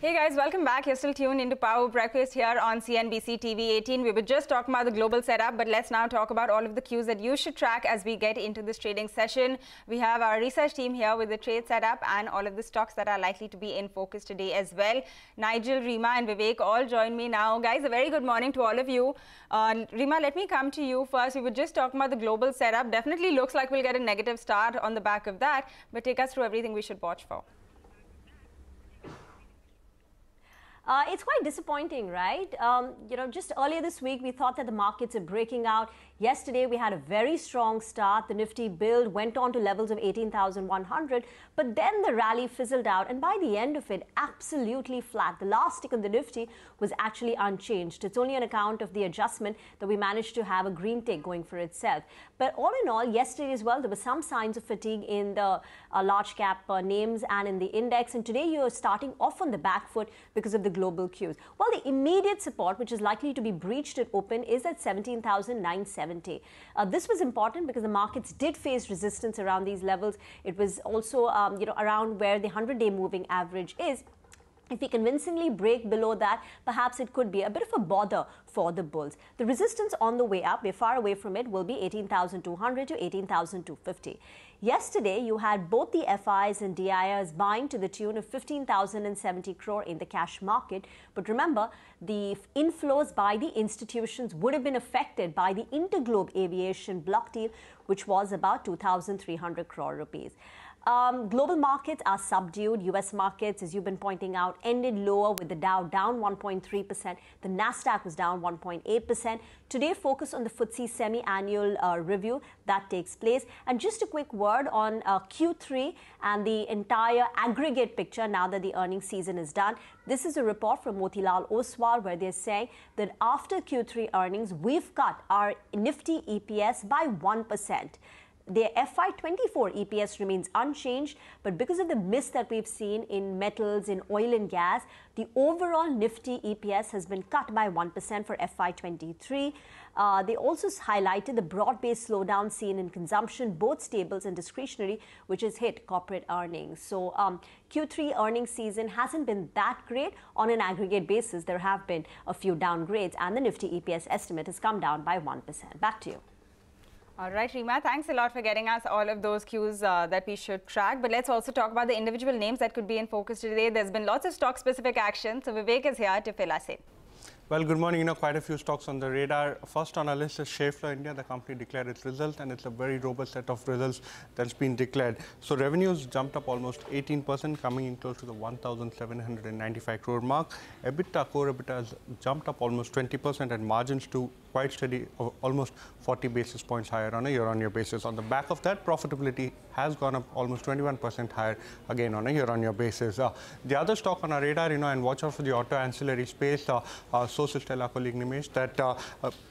Hey guys, welcome back. You're still tuned into Power Breakfast here on CNBC TV 18. We were just talking about the global setup, but let's now talk about all of the cues that you should track as we get into this trading session. We have our research team here with the trade setup and all of the stocks that are likely to be in focus today as well. Nigel, Rima and Vivek all join me now. Guys, a very good morning to all of you. Rima, let me come to you first. We were just talking about the global setup. Definitely looks like we'll get a negative start on the back of that, but take us through everything we should watch for. It's quite disappointing, right? Just earlier this week, we thought that the markets are breaking out. Yesterday, we had a very strong start. The Nifty build went on to levels of 18,100, but then the rally fizzled out. And by the end of it, absolutely flat. The last tick of the Nifty was actually unchanged. It's only on account of the adjustment that we managed to have a green tick going for itself. But all in all, yesterday as well, there were some signs of fatigue in the large cap names and in the index. And today, you're starting off on the back foot because of the global cues. Well, the immediate support, which is likely to be breached at open, is at 17,970. This was important because the markets did face resistance around these levels. It was also, around where the 100-day moving average is. If we convincingly break below that, perhaps it could be a bit of a bother for the bulls. The resistance on the way up, we're far away from it, will be 18,200 to 18,250. Yesterday, you had both the FIIs and DIIs buying to the tune of 15,070 crore in the cash market. But remember, the inflows by the institutions would have been affected by the Interglobe Aviation block deal, which was about 2,300 crore rupees. Global markets are subdued. U.S. markets, as you've been pointing out, ended lower with the Dow down 1.3%. The Nasdaq was down 1.8%. Today, focus on the FTSE semi-annual review that takes place. And just a quick word on Q3 and the entire aggregate picture now that the earnings season is done. This is a report from Motilal Oswal where they're saying that after Q3 earnings, we've cut our Nifty EPS by 1%. Their FY24 EPS remains unchanged, but because of the miss that we've seen in metals, in oil and gas, the overall Nifty EPS has been cut by 1% for FY23. They also highlighted the broad-based slowdown seen in consumption, both stables and discretionary, which has hit corporate earnings. So Q3 earnings season hasn't been that great. On an aggregate basis, there have been a few downgrades, and the Nifty EPS estimate has come down by 1%. Back to you. All right, Rima, thanks a lot for getting us all of those cues that we should track. But let's also talk about the individual names that could be in focus today. There's been lots of stock-specific action, so Vivek is here to fill us in. Well, good morning. You know, quite a few stocks on the radar. First on our list is Schaeffler India. The company declared its results, and it's a very robust set of results that's been declared. So revenues jumped up almost 18%, coming in close to the 1,795 crore mark. EBITDA, core EBITDA has jumped up almost 20%, and margins too, quite steady, almost 40 basis points higher on a year-on-year basis. On the back of that, profitability has gone up almost 21% higher, again on a year-on-year basis. The other stock on our radar, you know, and watch out for the auto ancillary space, our sources tell our colleague Nimesh that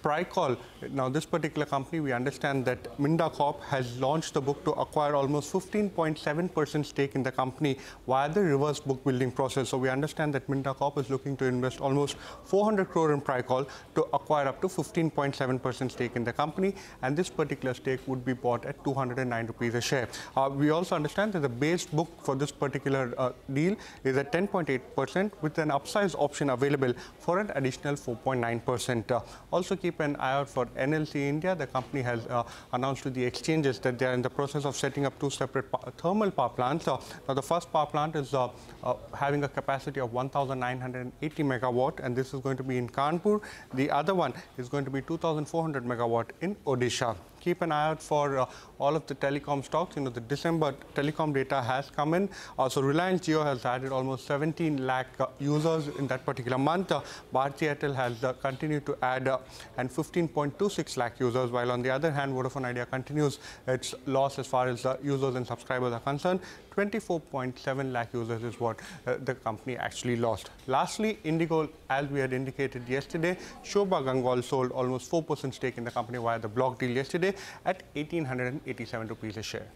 Pricol, now this particular company, we understand that Minda Corp has launched the book to acquire almost 15.7% stake in the company via the reverse book building process. So we understand that Minda Corp is looking to invest almost 400 crore in Pricol to acquire up to 15.7% stake in the company, and this particular stake would be bought at 209 rupees a share. We also understand that the base book for this particular deal is at 10.8% with an upsize option available for an additional 4.9%. Also keep an eye out for NLC India. The company has announced to the exchanges that they are in the process of setting up two separate thermal power plants. Now the first power plant is having a capacity of 1,980 megawatt, and this is going to be in Kanpur. The other one is going to be 2,400 megawatt in Odisha. Keep an eye out for all of the telecom stocks. You know, the December telecom data has come in. So Reliance Jio has added almost 17 lakh users in that particular month. Bharti Airtel has continued to add and 15.26 lakh users, while on the other hand, Vodafone Idea continues its loss as far as users and subscribers are concerned. 24.7 lakh users is what the company actually lost. Lastly, Indigo, as we had indicated yesterday, Shobha Gangwal sold almost 4% stake in the company via the block deal yesterday at 1,887 rupees a share.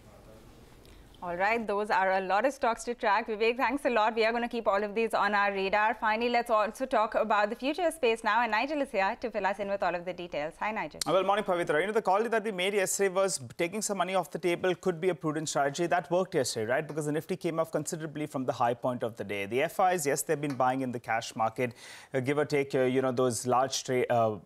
All right, those are a lot of stocks to track. Vivek, thanks a lot. We are going to keep all of these on our radar. Finally, let's also talk about the future space now. And Nigel is here to fill us in with all of the details. Hi, Nigel. Well, morning, Pavitra. You know, the call that we made yesterday was taking some money off the table could be a prudent strategy. That worked yesterday, right? Because the Nifty came off considerably from the high point of the day. The FIIs, yes, they've been buying in the cash market, give or take, you know, those large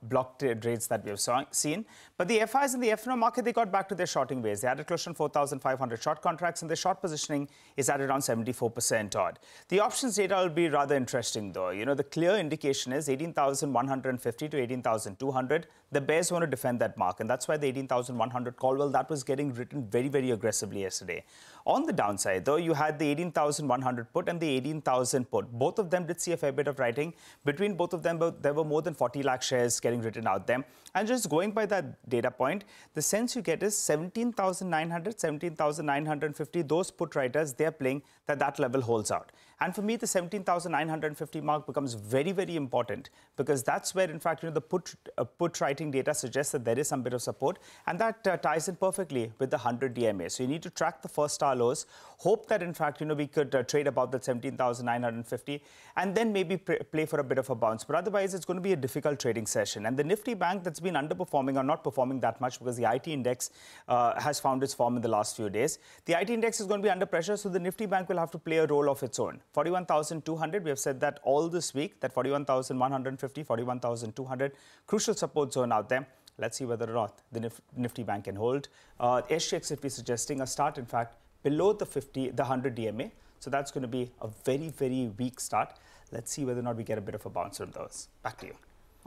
block trade rates that we have seen. But the FIIs in the FNO market, they got back to their shorting ways. They added close to 4,500 short contracts. The short positioning is at around 74% odd. The options data will be rather interesting, though. You know, the clear indication is 18,150 to 18,200. The bears want to defend that mark, and that's why the 18,100 call, well, that was getting written very, very aggressively yesterday. On the downside, though, you had the 18,100 put and the 18,000 put. Both of them did see a fair bit of writing. Between both of them, there were more than 40 lakh shares getting written out them. And just going by that data point, the sense you get is 17,900, 17,950. Those put writers, they're playing that level holds out. And for me, the 17,950 mark becomes very, very important because that's where, in fact, you know, the put writing data suggests that there is some bit of support. And that ties in perfectly with the 100 DMA. So you need to track the first hour lows, hope that, in fact, you know, we could trade above that 17,950 and then maybe play for a bit of a bounce. But otherwise, it's going to be a difficult trading session. And the Nifty Bank that's been underperforming or not performing that much because the IT index has found its form in the last few days. The IT index is going to be under pressure, so the Nifty Bank will have to play a role of its own. 41,200, we have said that all this week, that 41,150, 41,200, crucial support zone out there. Let's see whether or not the Nifty Bank can hold. SGX Nifty suggesting a start, in fact, below the 100 DMA. So that's going to be a very, very weak start. Let's see whether or not we get a bit of a bounce on those. Back to you.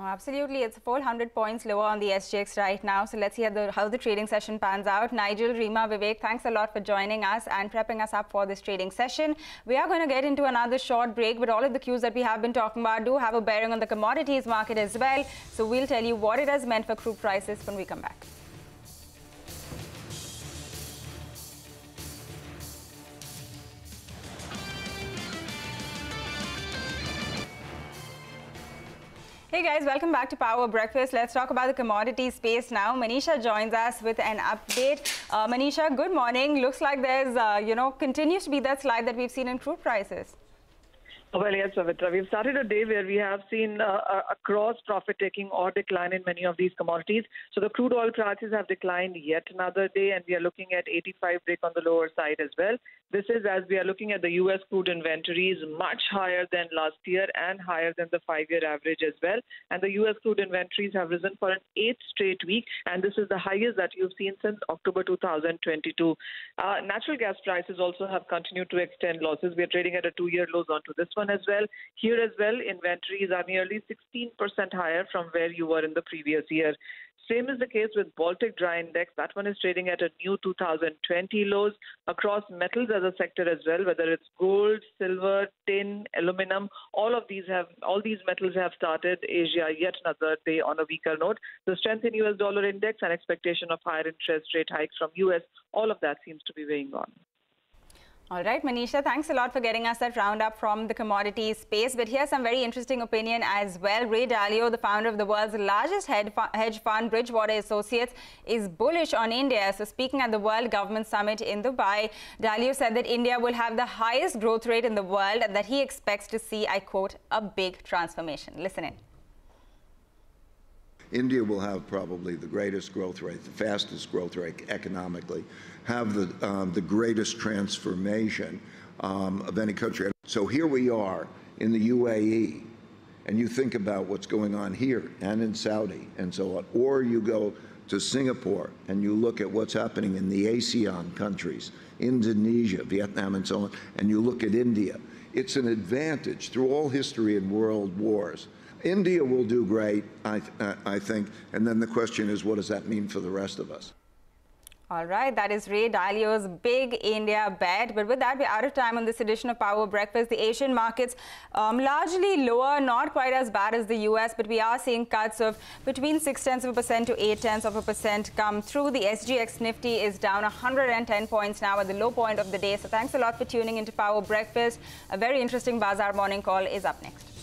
Oh, absolutely. It's 400 points lower on the SGX right now. So let's see how the trading session pans out. Nigel, Rima, Vivek, thanks a lot for joining us and prepping us up for this trading session. We are going to get into another short break, but all of the cues that we have been talking about do have a bearing on the commodities market as well. So we'll tell you what it has meant for crude prices when we come back. Hey guys, welcome back to Power Breakfast. Let's talk about the commodity space now. Manisha joins us with an update. Manisha, good morning. Looks like there's, you know, continues to be that slide that we've seen in crude prices. Well, yes, Savitra. We've started a day where we have seen a cross-profit-taking or decline in many of these commodities. So the crude oil prices have declined yet another day, and we are looking at 85 break on the lower side as well. This is as we are looking at the U.S. crude inventories much higher than last year and higher than the 5-year average as well. And the U.S. crude inventories have risen for an 8th straight week, and this is the highest that you've seen since October 2022. Natural gas prices also have continued to extend losses. We are trading at a 2-year lows onto this one as well. Here as well, inventories are nearly 16% higher from where you were in the previous year. Same is the case with Baltic Dry Index. That one is trading at a new 2020 lows across metals as a sector as well, whether it's gold, silver, tin, aluminum. All these metals have started Asia yet another day on a weaker note. The strength in US dollar index and expectation of higher interest rate hikes from US, all of that seems to be weighing on. All right, Manisha, thanks a lot for getting us that roundup from the commodity space. But here's some very interesting opinion as well. Ray Dalio, the founder of the world's largest hedge fund, Bridgewater Associates, is bullish on India. So speaking at the World Government Summit in Dubai, Dalio said that India will have the highest growth rate in the world and that he expects to see, I quote, a big transformation. Listen in. India will have probably the greatest growth rate, the fastest growth rate economically, have the greatest transformation of any country. So here we are in the UAE, and you think about what's going on here and in Saudi and so on, or you go to Singapore and you look at what's happening in the ASEAN countries, Indonesia, Vietnam and so on, and you look at India. It's an advantage through all history and world wars. India will do great, I think, and then the question is, what does that mean for the rest of us? All right, that is Ray Dalio's big India bet. But with that, we're out of time on this edition of Power Breakfast. The Asian markets largely lower, not quite as bad as the US, but we are seeing cuts of between 0.6% to 0.8% come through. The SGX Nifty is down 110 points now at the low point of the day. So thanks a lot for tuning into Power Breakfast. A very interesting bazaar morning call is up next.